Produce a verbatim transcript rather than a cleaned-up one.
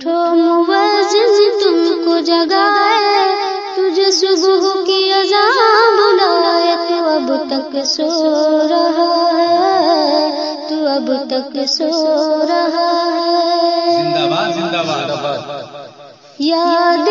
उठो मुअज्जिन तुमको जगाए, तुझे सुबह की अज़ान बुलाए। तू अब तक सो रहा है, तू अब तक सो रहा है। जिंदाबाद जिंदाबाद याद